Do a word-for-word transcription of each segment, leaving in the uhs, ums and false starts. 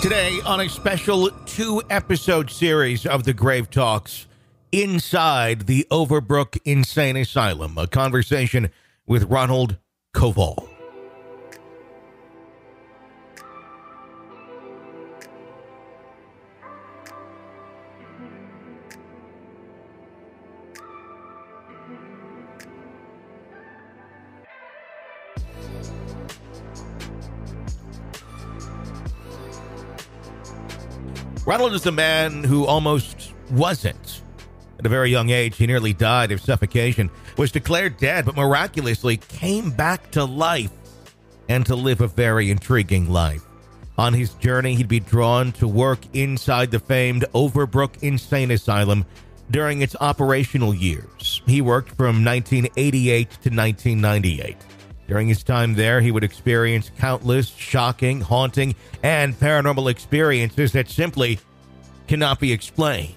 Today on a special two-episode series of The Grave Talks, Inside the Overbrook Insane Asylum, a conversation with Ronald Koval. Ronald is a man who almost wasn't. At a very young age, he nearly died of suffocation, was declared dead, but miraculously came back to life and to live a very intriguing life. On his journey, he'd be drawn to work inside the famed Overbrook Insane Asylum during its operational years. He worked from nineteen eighty-eight to nineteen ninety-eight. During his time there, he would experience countless shocking, haunting, and paranormal experiences that simply cannot be explained.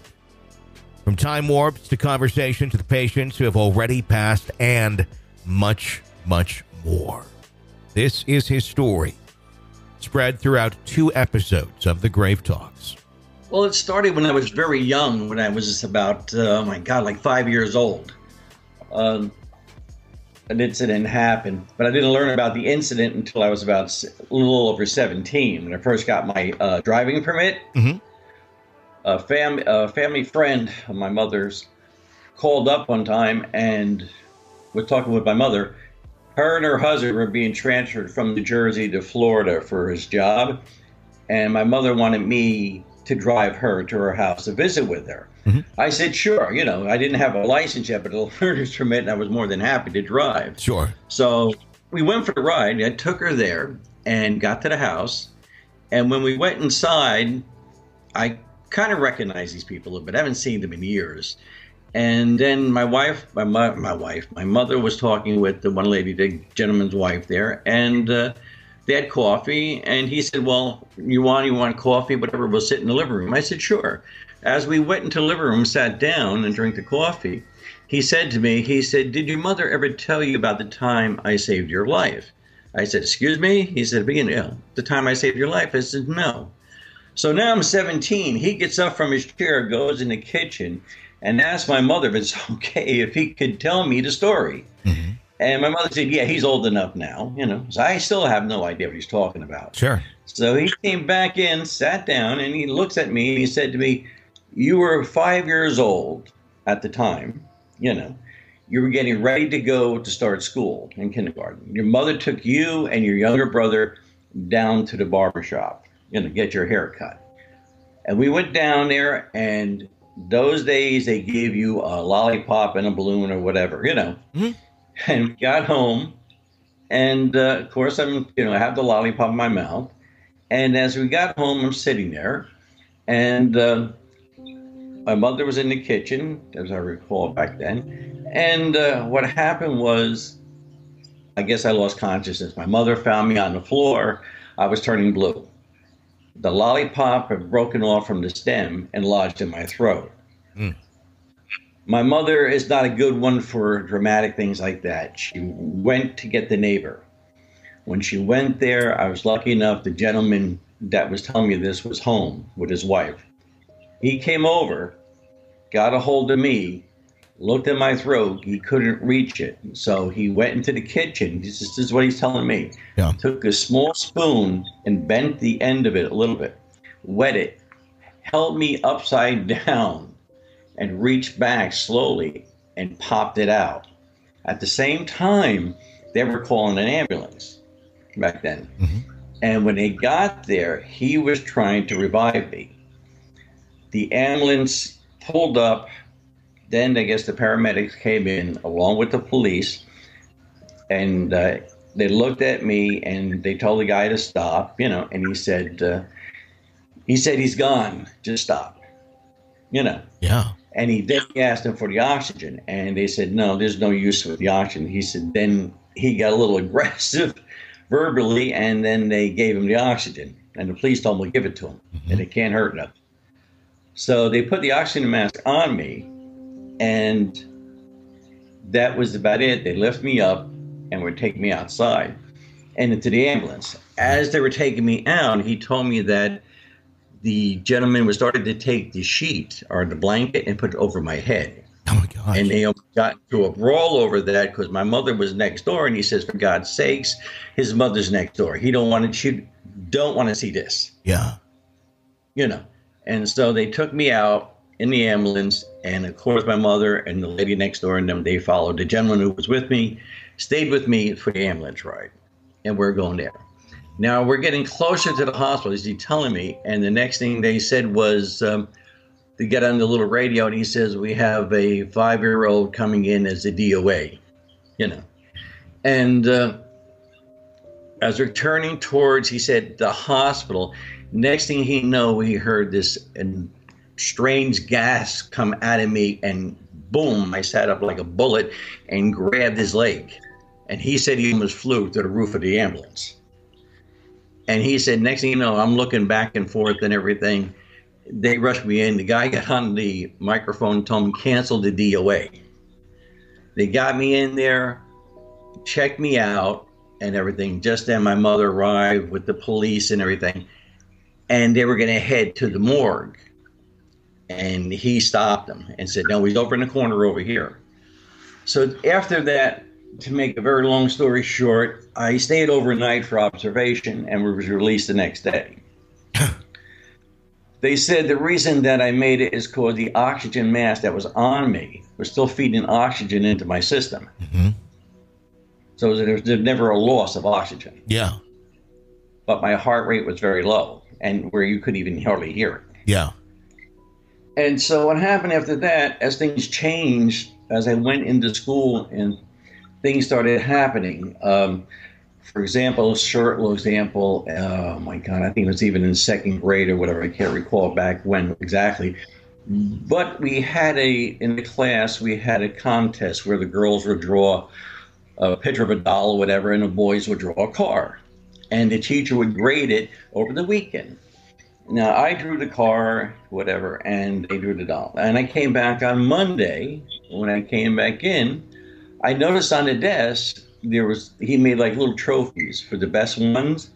From time warps to conversations with patients who have already passed and much, much more. This is his story, spread throughout two episodes of The Grave Talks. Well, it started when I was very young, when I was about, uh, oh my God, like five years old. Um... An incident happened, but I didn't learn about the incident until I was about a little over seventeen when I first got my uh, driving permit. Mm-hmm. A, fam- a family friend of my mother's called up one time and was talking with my mother. Her and her husband were being transferred from New Jersey to Florida for his job, and my mother wanted me to drive her to her house to visit with her. Mm-hmm. I said, sure. You know, I didn't have a license yet, but a learner's permit, and I was more than happy to drive. Sure. So we went for the ride. I took her there and got to the house. And when we went inside, I kind of recognized these people a little bit. I haven't seen them in years. And then my wife, my my, my wife, my mother was talking with the one lady, the gentleman's wife there, and uh, they had coffee, and he said, well, you want you want coffee, whatever, we'll sit in the living room. I said, sure. As we went into the living room, sat down, and drank the coffee, he said to me, he said, did your mother ever tell you about the time I saved your life? I said, excuse me? He said, yeah, the time I saved your life? I said, no. So now I'm seventeen. He gets up from his chair, goes in the kitchen, and asks my mother if it's okay if he could tell me the story. Mm-hmm. And my mother said, yeah, he's old enough now, you know. So I still have no idea what he's talking about. Sure. So he came back in, sat down, and he looks at me and he said to me, you were five years old at the time, you know. You were getting ready to go to start school in kindergarten. Your mother took you and your younger brother down to the barbershop, you know, get your hair cut. And we went down there, and those days they gave you a lollipop and a balloon or whatever, you know. Mm-hmm. And we got home, and uh, of course I'm, you know, I have the lollipop in my mouth. And as we got home, I'm sitting there, and uh, my mother was in the kitchen, as I recall back then. And uh, what happened was, I guess I lost consciousness. My mother found me on the floor. I was turning blue. The lollipop had broken off from the stem and lodged in my throat. Mm. My mother is not a good one for dramatic things like that. She went to get the neighbor. When she went there, I was lucky enough, the gentleman that was telling me this was home with his wife. He came over, got a hold of me, looked at my throat. He couldn't reach it. So he went into the kitchen. This is what he's telling me. Yeah. Took a small spoon and bent the end of it a little bit, wet it, held me upside down, and reached back slowly and popped it out. At the same time, they were calling an ambulance back then. Mm-hmm. And when they got there, he was trying to revive me. The ambulance pulled up. Then I guess the paramedics came in along with the police. And uh, they looked at me and they told the guy to stop, you know, and he said, uh, he said, he's gone, just stop, you know. Yeah. And he then asked him for the oxygen, and they said, no, there's no use with the oxygen. He said, then he got a little aggressive verbally, and then they gave him the oxygen, and the police told him to give it to him, mm-hmm. and it can't hurt nothing. So they put the oxygen mask on me, and that was about it. They lift me up and would take me outside and into the ambulance. As they were taking me out, he told me that the gentleman was starting to take the sheet or the blanket and put it over my head. Oh my God! And they got into a brawl over that because my mother was next door, and he says, "For God's sakes, his mother's next door. He don't want to shoot. Don't want to see this." Yeah. You know, and so they took me out in the ambulance, and of course, my mother and the lady next door and them, they followed. The gentleman who was with me stayed with me for the ambulance ride, and we're going there. Now we're getting closer to the hospital. Is he telling me? And the next thing they said was. Um, They get on the little radio, and he says, "We have a five-year-old coming in as a D O A," you know. And uh, as we're turning towards, he said, the hospital, next thing he know, we heard this um, strange gas come out of me, and boom, I sat up like a bullet and grabbed his leg. And he said he almost flew to the roof of the ambulance. And he said, next thing you know, I'm looking back and forth and everything. They rushed me in. The guy got on the microphone, told me, cancel the D O A. They got me in there, checked me out and everything. Just then my mother arrived with the police and everything. And they were going to head to the morgue. And he stopped them and said, no, he's over in the corner over here. So after that, to make a very long story short, I stayed overnight for observation and was released the next day. They said the reason that I made it is because the oxygen mask that was on me was still feeding oxygen into my system. Mm-hmm. So there was never a loss of oxygen. Yeah. But my heart rate was very low and where you couldn't even hardly hear it. Yeah. And so what happened after that, as things changed, as I went into school and things started happening, um, for example, short little example, oh my God, I think it was even in second grade or whatever, I can't recall back when exactly. But we had a, in the class, we had a contest where the girls would draw a picture of a doll or whatever, and the boys would draw a car. And the teacher would grade it over the weekend. Now, I drew the car, whatever, and they drew the doll. And I came back on Monday. When I came back in, I noticed on the desk, there was, he made like little trophies for the best ones.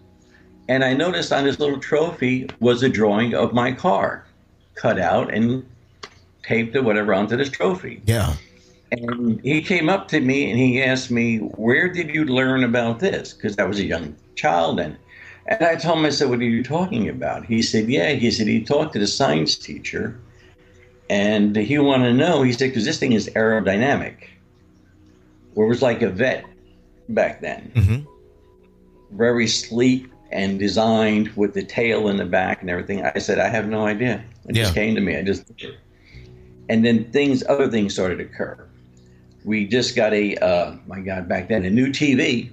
And I noticed on his little trophy was a drawing of my car cut out and taped or whatever onto this trophy. Yeah. And he came up to me and he asked me, where did you learn about this? Because I was a young child then. And I told him, I said, what are you talking about? He said, yeah. He said, he talked to the science teacher and he wanted to know, he said, because this thing is aerodynamic. Where it was like a vet back then. Mm-hmm. Very sleek and designed with the tail in the back and everything. I said, I have no idea. It yeah. just came to me. I just did it. And then things, other things started to occur. We just got a, uh, my God, back then, a new T V.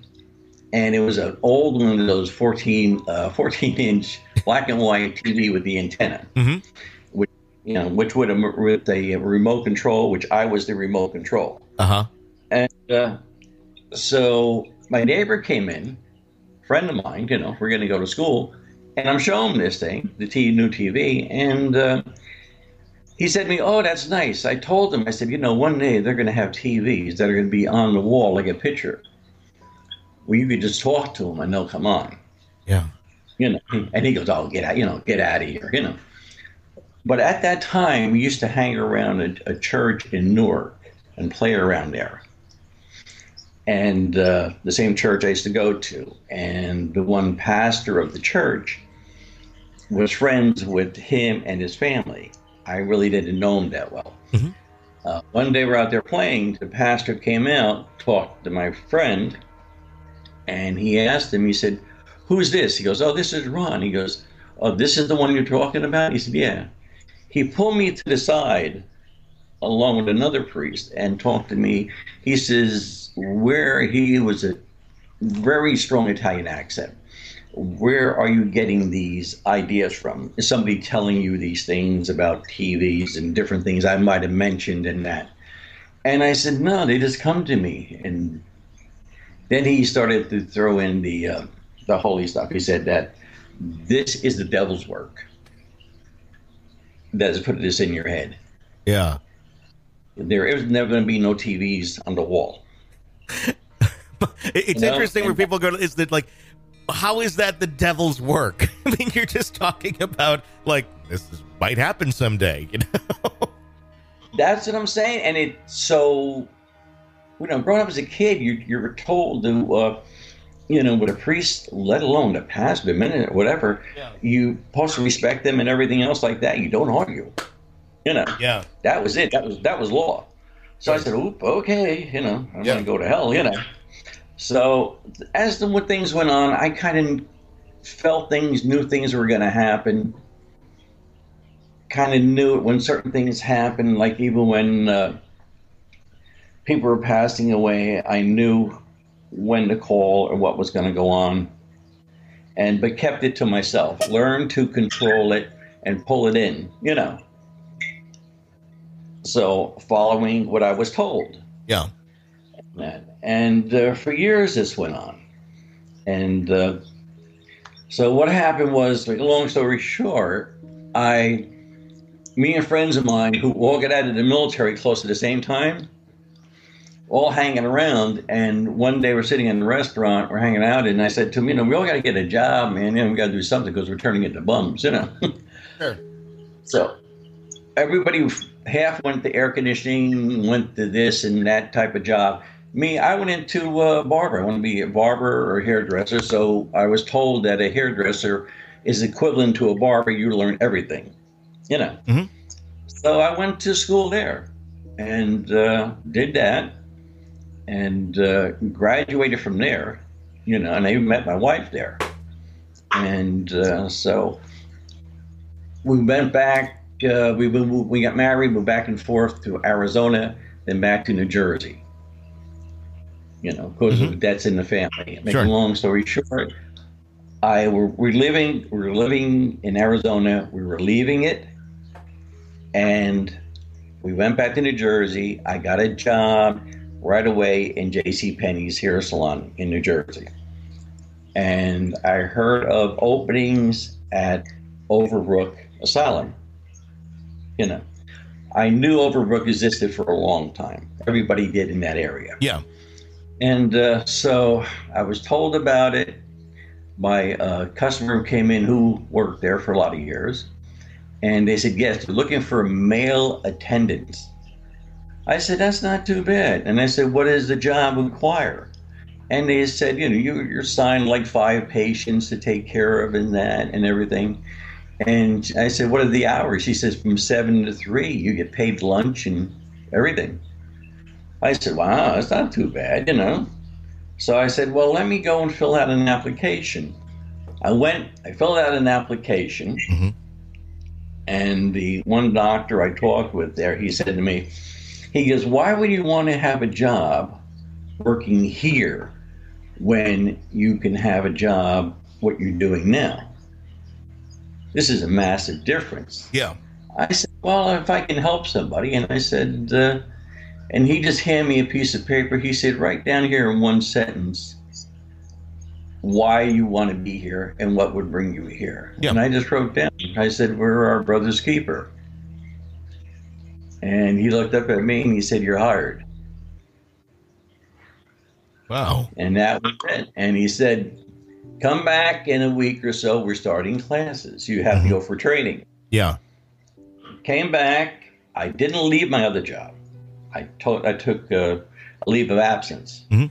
And it was an old one of those fourteen, uh, fourteen inch black and white T V with the antenna. Mm-hmm. Which, you know, which would, with a remote control, which I was the remote control. Uh-huh. And, uh, so my neighbor came in, friend of mine, you know, we're going to go to school, and I'm showing him this thing, the new T V, and uh, he said to me, oh, that's nice. I told him, I said, you know, one day they're going to have T Vs that are going to be on the wall like a picture. Well, you could just talk to them and they'll come on. Yeah. You know, and he goes, oh, get out, you know, get out of here, you know. But at that time, we used to hang around a, a church in Newark and play around there. And uh, the same church I used to go to. And the one pastor of the church was friends with him and his family. I really didn't know him that well. Mm-hmm. Uh, one day we're out there playing. The pastor came out, talked to my friend, and he asked him, he said, who's this? He goes, oh, this is Ron. He goes, oh, this is the one you're talking about? He said, yeah. He pulled me to the side along with another priest and talked to me. He says, where he was a very strong Italian accent. Where are you getting these ideas from? Is somebody telling you these things about T Vs and different things I might have mentioned in that? And I said, no, they just come to me. And then he started to throw in the, uh, the holy stuff. He said that this is the devil's work. That's put this in your head. Yeah. There is never going to be no T Vs on the wall. It's you know? Interesting and where people go, is that like how is that the devil's work? I mean, you're just talking about, like, this is, might happen someday, you know? That's what I'm saying. And it, so, you know, growing up as a kid, you, you were told to, uh, you know, with a priest, let alone a pastor, a minute, whatever, yeah. you also respect them and everything else like that. You don't argue, you know? Yeah. That was it. That was, that was law. So I said, oop, okay, you know, I'm yeah. going to go to hell, you know? So as the when things went on, I kind of felt things, knew things were going to happen. Kind of knew it when certain things happened, like even when uh, people were passing away, I knew when to call or what was going to go on, and but kept it to myself. Learned to control it and pull it in, you know. So following what I was told. Yeah. And, and uh, for years this went on. And uh, so what happened was, like, long story short, I, me and friends of mine who all got out of the military close at the same time, all hanging around, and one day we're sitting in a restaurant, we're hanging out, and I said to him, you know, we all got to get a job, man, you know, we got to do something because we're turning into bums, you know. Sure. So everybody half went to air conditioning, went to this and that type of job. Me, I went into uh, barber. I want to be a barber or a hairdresser, so I was told that a hairdresser is equivalent to a barber. You learn everything, you know. Mm-hmm. So I went to school there and uh, did that and uh, graduated from there, you know, and I even met my wife there. And uh, so we went back. Uh, we, we got married, moved back and forth to Arizona, then back to New Jersey. You know, because mm-hmm. that's in the family. Making sure. long story short, I were we living we were living in Arizona. We were leaving it, and we went back to New Jersey. I got a job right away in JCPenney's hair salon in New Jersey, and I heard of openings at Overbrook Asylum. You know, I knew Overbrook existed for a long time. Everybody did in that area. Yeah. And uh, so I was told about it by a customer who came in who worked there for a lot of years. And they said, yes, they're looking for male attendants. I said, that's not too bad. And I said, what does the job require? And they said, you know, you, you're assigned like five patients to take care of and that and everything. And I said, what are the hours? She says, from seven to three, you get paid lunch and everything. I said, wow, that's not too bad, you know. So I said, well, let me go and fill out an application. I went, I filled out an application. Mm-hmm. And the one doctor I talked with there, he said to me, he goes, why would you want to have a job working here when you can have a job what you're doing now? This is a massive difference. Yeah. I said, well, if I can help somebody, and I said, uh, and he just handed me a piece of paper. He said, write down here in one sentence why you want to be here and what would bring you here. Yeah. And I just wrote down, I said, we're our brother's keeper. And he looked up at me and he said, you're hired. Wow. And that was it. And he said, come back in a week or so, we're starting classes. You have mm-hmm. to go for training. Yeah. Came back. I didn't leave my other job. I, told, I took uh, a leave of absence. Mm-hmm.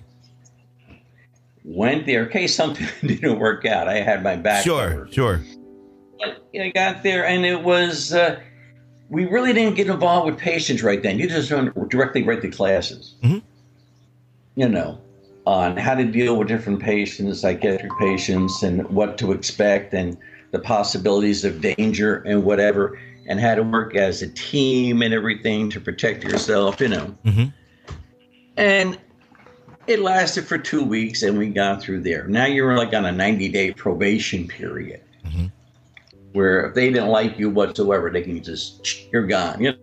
Went there in case something didn't work out. I had my back. Sure, covered. Sure. But I got there, and it was, uh, we really didn't get involved with patients right then. You just directly write the classes, mm-hmm. you know, on how to deal with different patients, psychiatric patients, and what to expect, and the possibilities of danger and whatever, and how to work as a team and everything to protect yourself, you know. Mm-hmm. And it lasted for two weeks, and we got through there. Now you're like on a ninety-day probation period, mm-hmm. where if they didn't like you whatsoever, they can just, you're gone, you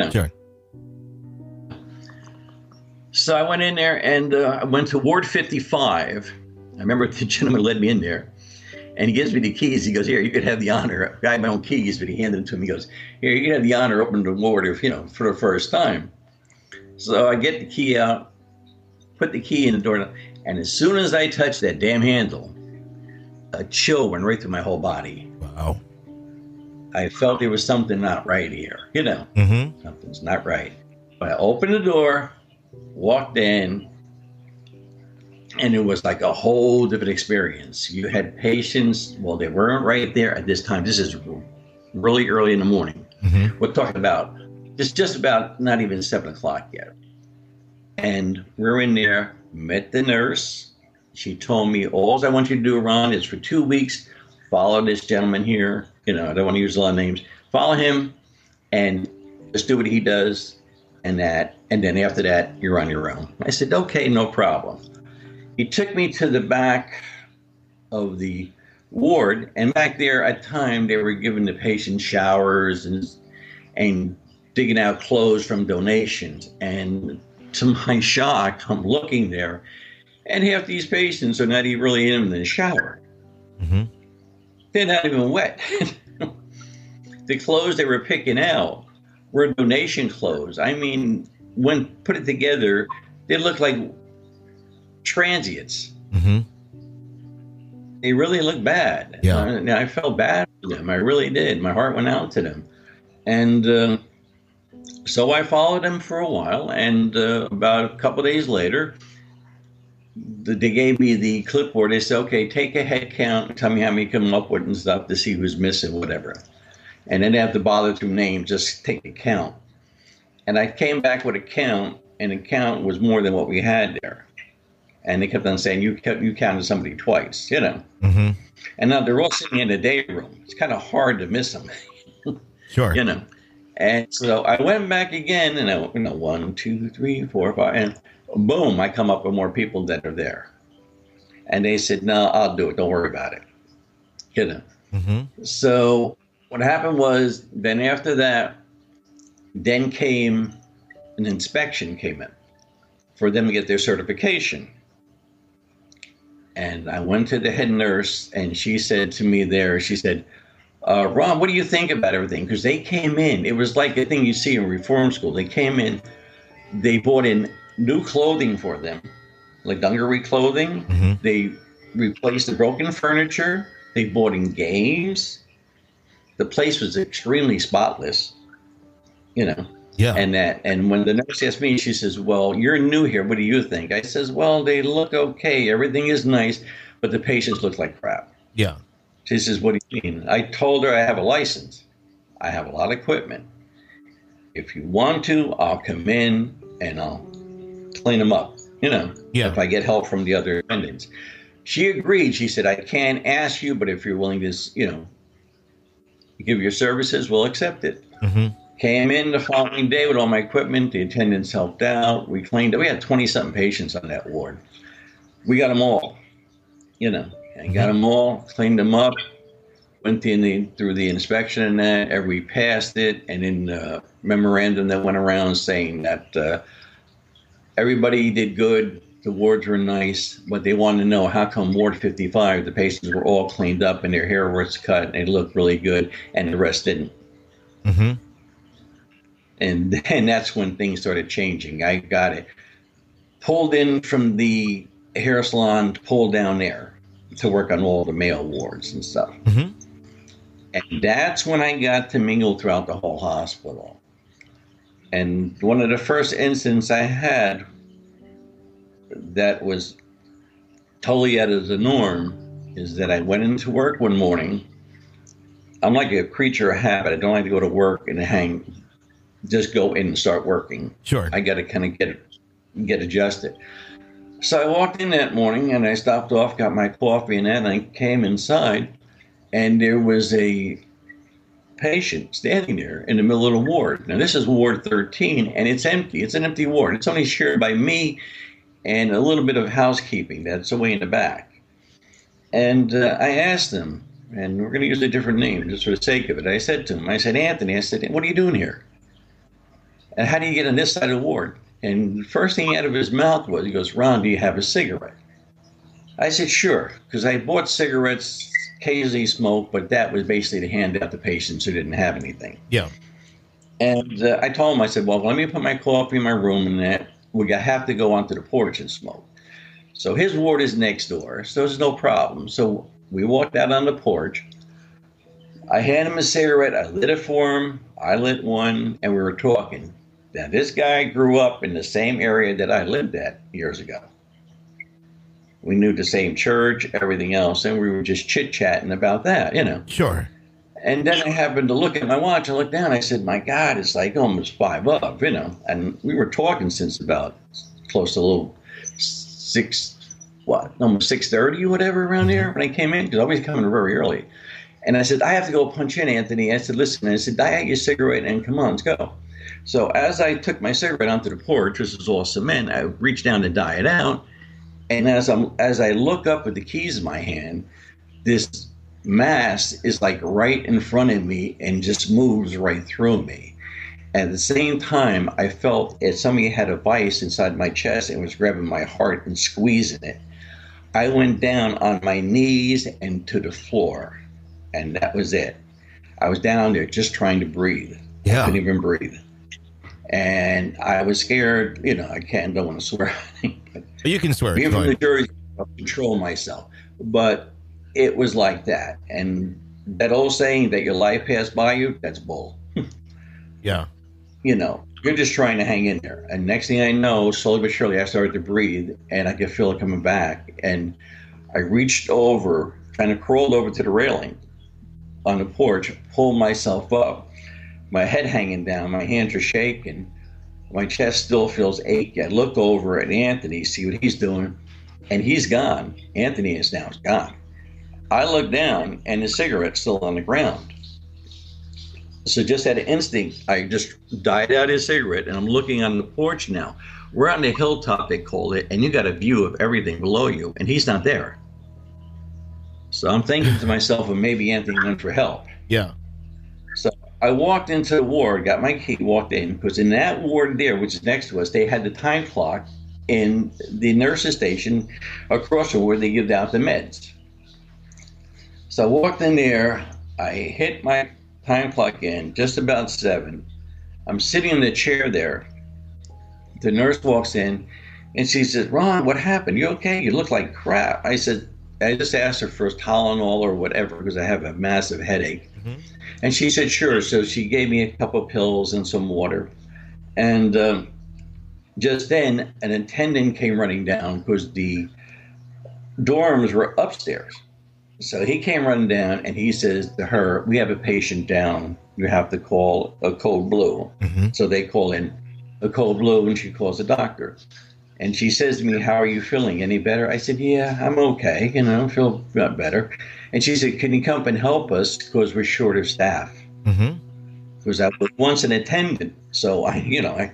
know. Sure. So I went in there, and uh, I went to Ward fifty-five. I remember the gentleman led me in there, and he gives me the keys. He goes, here, you could have the honor. I had my own keys, but he handed them to me. He goes, here, you could have the honor opening the ward, if, you know, for the first time. So I get the key out, put the key in the door, and as soon as I touch that damn handle, a chill went right through my whole body. Wow. I felt there was something not right here, you know, mm-hmm. something's not right. But I opened the door, walked in, and it was like a whole different experience. You had patients, well, they weren't right there at this time. This is really early in the morning. Mm-hmm. We're talking about, it's just about not even seven o'clock yet. And we're in there, met the nurse. She told me, all I want you to do, Ron, is for two weeks, follow this gentleman here. You know, I don't want to use a lot of names. Follow him and just do what he does and that. And then after that, you're on your own. I said, okay, no problem. He took me to the back of the ward, and back there at time they were giving the patient showers and and digging out clothes from donations. And to my shock, I'm looking there, and half these patients are not even really in the shower. Mm-hmm. They're not even wet. The clothes they were picking out were donation clothes. I mean, when put it together, they looked like transients. Mm-hmm. They really looked bad. Yeah. I, I felt bad for them. I really did. My heart went out to them. And uh, so I followed them for a while. And uh, about a couple of days later, the, they gave me the clipboard. They said, okay, take a head count. Tell me how many come up with and stuff to see who's missing, whatever. And then they have to bother through names. Just take a count. And I came back with a count, and the count was more than what we had there. And they kept on saying, you kept, you counted somebody twice, you know. Mm-hmm. And now they're all sitting in a day room. It's kind of hard to miss them. Sure. You know. And so I went back again, and I, you know, one, two, three, four, five, and boom, I come up with more people that are there. And they said, no, I'll do it. Don't worry about it. You know. Mm-hmm. So what happened was, then after that, then came an inspection came in for them to get their certification. And I went to the head nurse, and she said to me there, she said, uh, Ron, what do you think about everything? Because they came in. It was like a thing you see in reform school. They came in. They bought in new clothing for them, like dungaree clothing. Mm-hmm. They replaced the broken furniture. They bought in games. The place was extremely spotless, you know. Yeah. And that, and when the nurse asked me, she says, well, you're new here. What do you think? I says, well, they look okay. Everything is nice, but the patients look like crap. Yeah. She says, what do you mean? I told her I have a license. I have a lot of equipment. If you want to, I'll come in and I'll clean them up, you know, yeah. if I get help from the other attendants. She agreed. She said, I can't ask you, but if you're willing to, you know, give your services, we'll accept it. Mm-hmm. Came in the following day with all my equipment. The attendants helped out. We cleaned it. We had twenty-something patients on that ward. We got them all, you know, and got them all, cleaned them up, went in the, through the inspection and that, and we passed it. And in the memorandum that went around saying that uh, everybody did good, the wards were nice, but they wanted to know how come Ward fifty-five, the patients were all cleaned up and their hair was cut and they looked really good, and the rest didn't. Mm-hmm. And then that's when things started changing. I got it pulled in from the hair salon to pull down there to work on all the male wards and stuff. Mm-hmm. And that's when I got to mingle throughout the whole hospital. And one of the first incidents I had that was totally out of the norm is that I went into work one morning. I'm like a creature of habit. I don't like to go to work and hang... just go in and start working. Sure. I got to kind of get get adjusted. So I walked in that morning, and I stopped off, got my coffee, and then I came inside, and there was a patient standing there in the middle of the ward. Now, this is Ward thirteen, and it's empty. It's an empty ward. It's only shared by me and a little bit of housekeeping that's away in the back. And uh, I asked them, and we're going to use a different name just for the sake of it. I said to him, I said, Anthony, I said, what are you doing here? And how do you get on this side of the ward? And the first thing out of his mouth was, he goes, Ron, do you have a cigarette? I said, sure, because I bought cigarettes, occasionally smoked, but that was basically to hand out to patients who didn't have anything. Yeah. And uh, I told him, I said, well, let me put my coffee in my room and that we have to go onto the porch and smoke. So his ward is next door, so there's no problem. So We walked out on the porch. I had him a cigarette. I lit it for him. I lit one, and we were talking. Now, this guy grew up in the same area that I lived at years ago. We knew the same church, everything else, and we were just chit-chatting about that, you know. Sure. And then I happened to look at my watch. I looked down. I said, my God, it's like almost five up, you know. And we were talking since about close to a little six, what, almost six thirty or whatever around there when I came in, because I always come in very early. And I said, I have to go punch in, Anthony. I said, listen, I said, I got your cigarette, and come on, let's go. So as I took my cigarette onto the porch, this was all cement, I reached down to die it out. And as, I'm, as I look up with the keys in my hand, this mass is like right in front of me and just moves right through me. At the same time, I felt as somebody had a vice inside my chest and was grabbing my heart and squeezing it. I went down on my knees and to the floor, and that was it. I was down there just trying to breathe. Yeah. I couldn't even breathe. And I was scared. You know, I can't, don't want to swear. But you can swear. Being from New Jersey, I control myself. But it was like that. And that old saying that your life passed by you, that's bull. Yeah. You know, you're just trying to hang in there. And next thing I know, slowly but surely, I started to breathe, and I could feel it coming back. And I reached over, kind of crawled over to the railing on the porch, pulled myself up. My head hanging down, my hands are shaking, my chest still feels achy. I look over at Anthony, see what he's doing, and he's gone. Anthony is now gone. I look down, and his cigarette's still on the ground. So just out of instinct, I just died out his cigarette, and I'm looking on the porch now. We're on the hilltop, they call it, and you got a view of everything below you, and he's not there. So I'm thinking to myself, well, maybe Anthony went for help. Yeah. So I walked into the ward, got my key, walked in, because in that ward there, which is next to us, they had the time clock in the nurse's station across from where they give out the meds. So I walked in there, I hit my time clock in, just about seven. I'm sitting in the chair there. The nurse walks in, and she says, Ron, what happened? You okay? You look like crap. I said, I just asked her for Tylenol or whatever, because I have a massive headache. Mm-hmm. And she said, sure. So she gave me a couple of pills and some water. And um, just then, an attendant came running down because the dorms were upstairs. So he came running down, and he says to her, we have a patient down. You have to call a code blue. Mm-hmm. So they call in a code blue, and she calls the doctor. And she says to me, how are you feeling? Any better? I said, yeah, I'm okay. You know, I feel better. And she said, can you come and help us? Because we're short of staff. Mm-hmm. Because I was once an attendant. So, I, you know, I,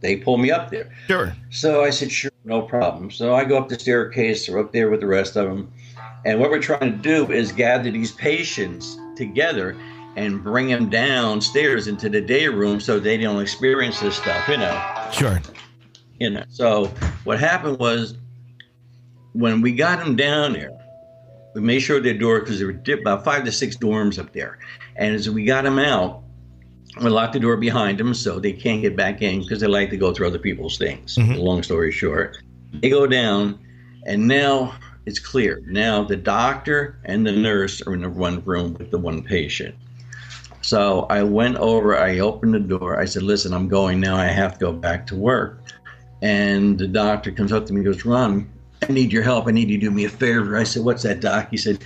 they pulled me up there. Sure. So I said, sure, no problem. So I go up the staircase. They're up there with the rest of them. And what we're trying to do is gather these patients together and bring them downstairs into the day room so they don't experience this stuff, you know. Sure. You know, so what happened was when we got them down there, we made sure their door, because there were about five to six dorms up there. And as we got them out, we locked the door behind them so they can't get back in because they like to go through other people's things. Mm-hmm. Long story short, they go down, and now it's clear. Now the doctor and the nurse are in the one room with the one patient. So I went over, I opened the door. I said, listen, I'm going now. I have to go back to work. And the doctor comes up to me and goes, Ron, I need your help. I need you to do me a favor. I said, what's that, doc? He said,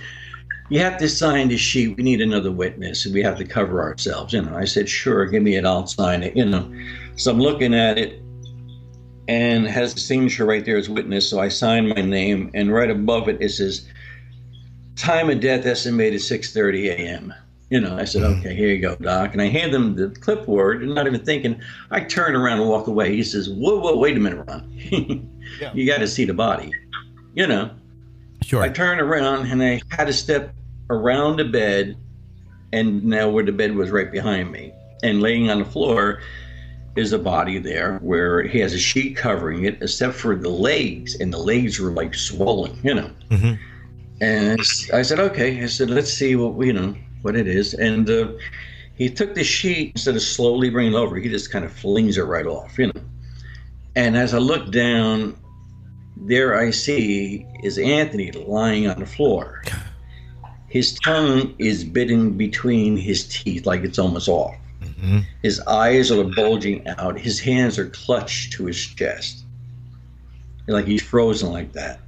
you have to sign this sheet. We need another witness, and we have to cover ourselves. You know, I said, sure, give me it. I'll sign it, you know. So I'm looking at it, and it has the signature right there as witness. So I signed my name, and right above it, it says, time of death estimated six thirty a m You know, I said, okay, here you go, doc. And I hand him the clipboard, and not even thinking. I turn around and walk away. He says, whoa, whoa, wait a minute, Ron. Yeah. You got to see the body, you know. Sure. I turn around, and I had to step around the bed, and now where the bed was right behind me. And laying on the floor is a body there where he has a sheet covering it, except for the legs, and the legs were, like, swollen, you know. Mm-hmm. And I said, okay. I said, let's see what, you know, what it is. And uh, he took the sheet, instead of slowly bringing it over, he just kind of flings it right off, you know. And as I look down, there I see is Anthony lying on the floor. His tongue is bitten between his teeth like it's almost off. Mm-hmm. His eyes are bulging out. His hands are clutched to his chest. Like he's frozen like that.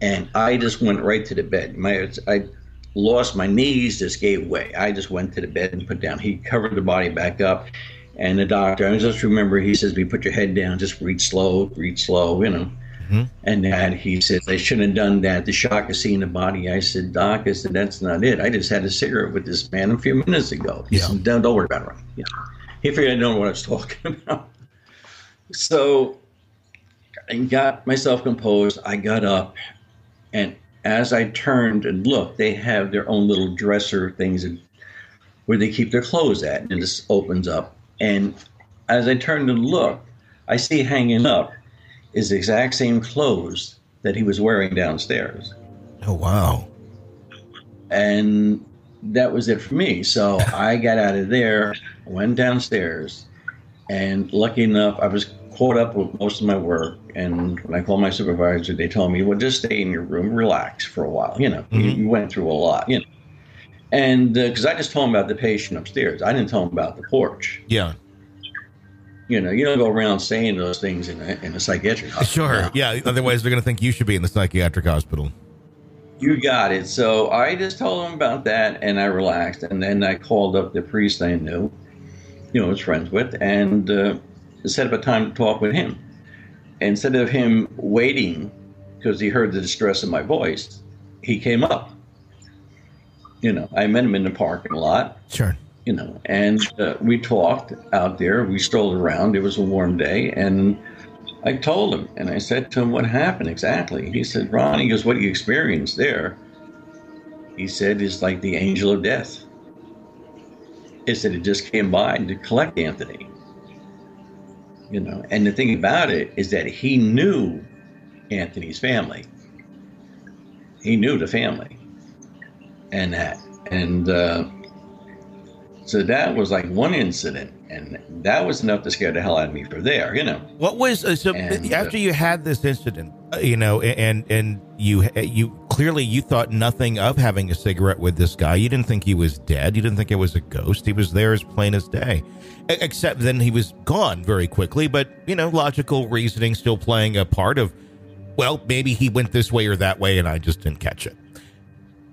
And I just went right to the bed. My, I lost my knees, just gave way. I just went to the bed and put down. He covered the body back up. And the doctor, I just remember, he says, "We put your head down, just breathe slow, breathe slow, you know." Mm-hmm. And that he says, "I shouldn't have done that. The shock of seeing the body." I said, "Doc," I said, "that's not it. I just had a cigarette with this man a few minutes ago." He yeah. said, don't, don't worry about it. Right? Yeah. He figured I didn't know what I was talking about. So I got myself composed. I got up, and as I turned and looked, they have their own little dresser things where they keep their clothes at, and it just opens up. And as I turned and looked, I see hanging up is the exact same clothes that he was wearing downstairs. Oh, wow. And that was it for me. So I got out of there, went downstairs, and lucky enough, I was caught up with most of my work. And when I called my supervisor, they told me, "Well, just stay in your room, relax for a while. You know, mm-hmm. you, you went through a lot, you know." And because uh, I just told him about the patient upstairs. I didn't tell him about the porch. Yeah. You know, you don't go around saying those things in a, in a psychiatric hospital. Sure. Yeah. Otherwise, they're going to think you should be in the psychiatric hospital. You got it. So I just told him about that, and I relaxed. And then I called up the priest I knew, you know, was friends with, and uh, set up a time to talk with him. Instead of him waiting, because he heard the distress in my voice, he came up. You know, I met him in the parking lot. Sure. You know, and uh, we talked out there. We strolled around. It was a warm day. And I told him, and I said to him, "What happened exactly?" He said, "Ron," he goes, "what you experienced there," he said, "is like the angel of death." He said, "It just came by to collect Anthony." You know, and the thing about it is that he knew Anthony's family. He knew the family. And that, and uh, so that was like one incident, and that was enough to scare the hell out of me for there, you know. What was uh, so and, after uh, you had this incident, you know, and and you you clearly you thought nothing of having a cigarette with this guy. You didn't think he was dead. You didn't think it was a ghost. He was there as plain as day, except then he was gone very quickly. But you know, logical reasoning still playing a part of, well, maybe he went this way or that way, and I just didn't catch it.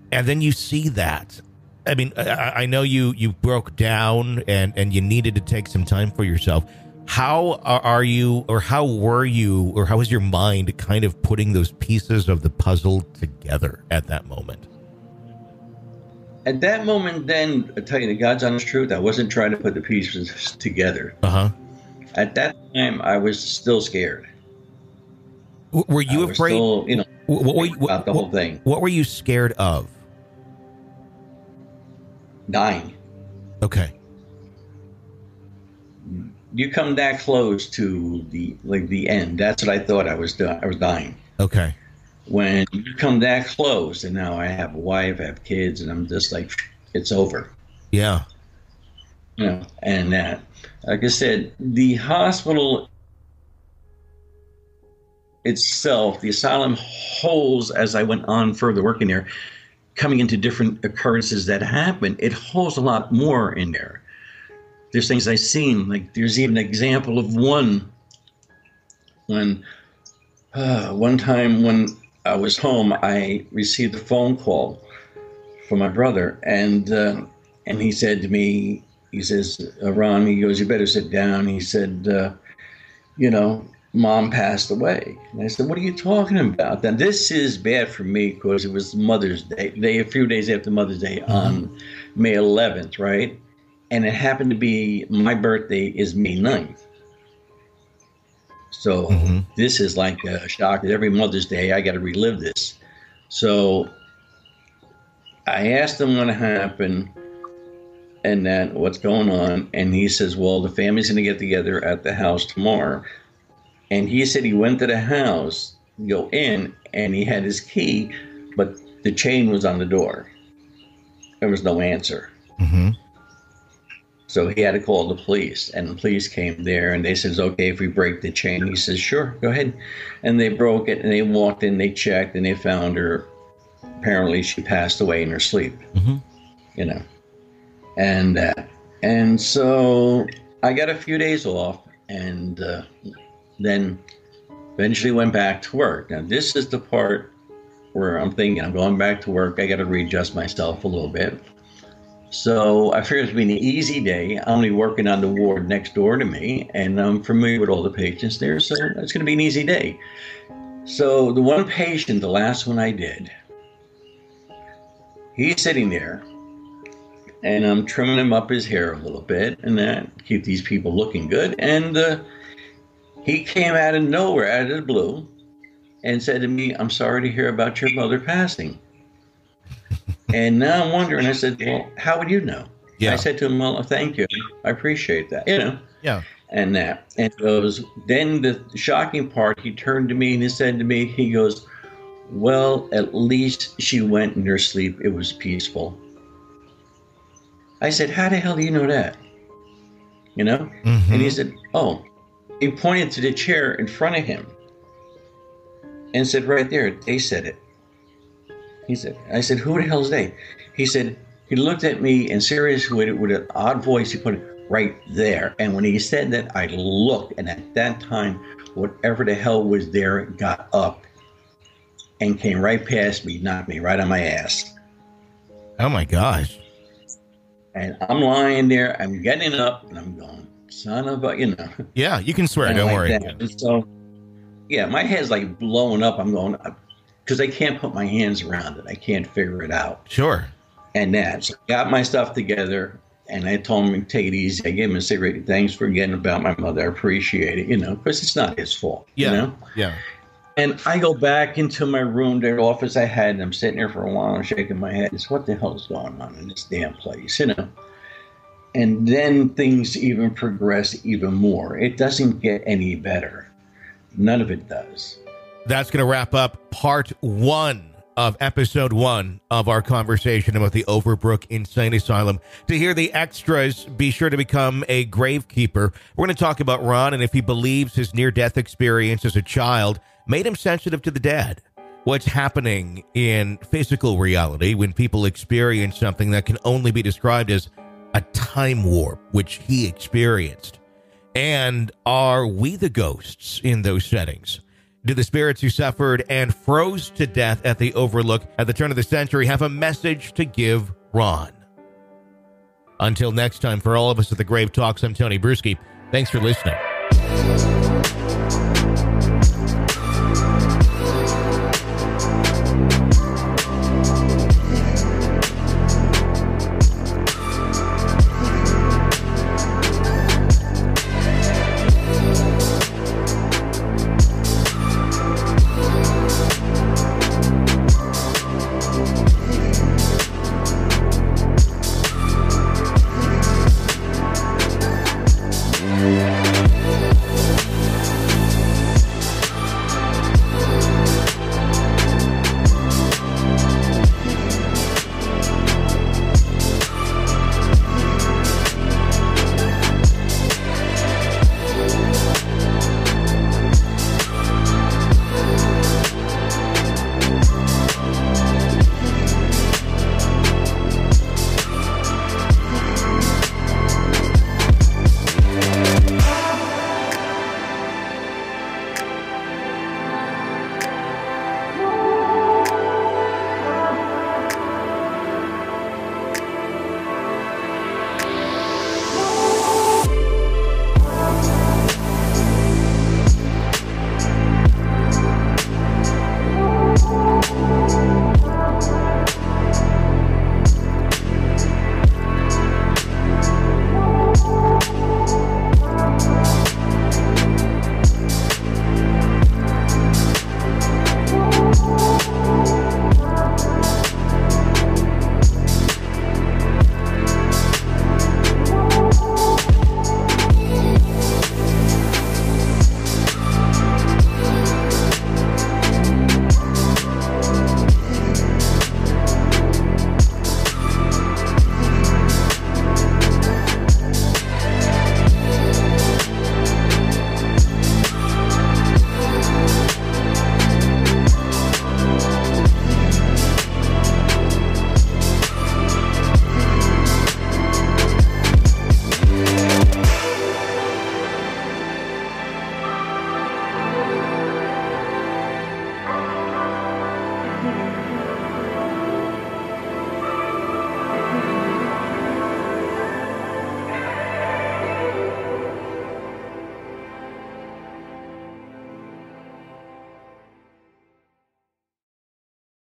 And then you see that. I mean, I, I know you, you broke down and, and you needed to take some time for yourself. How are you, or how were you, or how was your mind kind of putting those pieces of the puzzle together at that moment? At that moment, then, I tell you the God's honest truth, I wasn't trying to put the pieces together. Uh-huh. At that time, I was still scared. W were you I afraid? Was still, you know, what were you, about the what, whole thing. What were you scared of? Dying. Okay. You come that close to the like the end. That's what I thought. I was I was dying. Okay. When you come that close, and now I have a wife, I have kids, and I'm just like, it's over. Yeah. You know, and that, like I said, the hospital itself, the asylum holds, as I went on further working there, coming into different occurrences that happen, it holds a lot more in there. There's things I've seen, like there's even an example of one, when uh, one time when I was home, I received a phone call from my brother, and uh, and he said to me, he says, "Ron," he goes, "you better sit down." He said, uh, you know, "Mom passed away." And I said, "What are you talking about?" Then this is bad for me because it was Mother's Day, day, a few days after Mother's Day on mm-hmm. May eleventh, right? And it happened to be my birthday is May ninth. So mm-hmm. this is like a shock. Every Mother's Day, I got to relive this. So I asked him what happened and then what's going on. And he says, "Well, the family's going to get together at the house tomorrow." And he said he went to the house, go in, and he had his key, but the chain was on the door. There was no answer. Mm-hmm. So he had to call the police, and the police came there, and they says, "Okay, if we break the chain," he says, "Sure, go ahead." And they broke it, and they walked in, they checked, and they found her apparently she passed away in her sleep, mm-hmm. you know, and uh, and so I got a few days off, and uh, then eventually went back to work. Now, this is the part where I'm thinking I'm going back to work. I got to readjust myself a little bit. So I figured it would be an easy day. I'm only working on the ward next door to me, and I'm familiar with all the patients there, so it's going to be an easy day. So the one patient, the last one I did, he's sitting there, and I'm trimming him up his hair a little bit, and that keep these people looking good. And uh, he came out of nowhere, out of the blue, and said to me, "I'm sorry to hear about your mother passing." And now I'm wondering, I said, "Well, how would you know?" Yeah. I said to him, "Well, thank you. I appreciate that." You know? Yeah. And that. And it goes, then the shocking part, he turned to me and he said to me, he goes, "Well, at least she went in her sleep. It was peaceful." I said, "How the hell do you know that?" You know? Mm-hmm. And he said, "Oh." He pointed to the chair in front of him and said, "Right there, they said it." He said, I said, "Who the hell's they?" He said, he looked at me and serious with, with an odd voice, he put it right there. And when he said that, I looked, and at that time, whatever the hell was there got up and came right past me, knocked me right on my ass. Oh my gosh. And I'm lying there, I'm getting up, and I'm going, son of a, you know. Yeah, you can swear, don't like worry. That. So, yeah, my head's like blowing up. I'm going, because I can't put my hands around it. I can't figure it out. Sure. And that. So I got my stuff together, and I told him, "Take it easy." I gave him a cigarette. "Thanks for forgetting about my mother. I appreciate it." You know, because it's not his fault. Yeah. You know? Yeah. And I go back into my room, the office I had, and I'm sitting there for a while shaking my head. It's what the hell is going on in this damn place, you know? And then things even progress even more. It doesn't get any better. None of it does. That's going to wrap up part one of episode one of our conversation about the Overbrook Insane Asylum. To hear the extras, be sure to become a gravekeeper. We're going to talk about Ron and if he believes his near-death experience as a child made him sensitive to the dead. What's happening in physical reality when people experience something that can only be described as a time warp, which he experienced. And are we the ghosts in those settings? Do the spirits who suffered and froze to death at the Overlook at the turn of the century have a message to give Ron? Until next time, for all of us at The Grave Talks, I'm Tony Bruschi. Thanks for listening.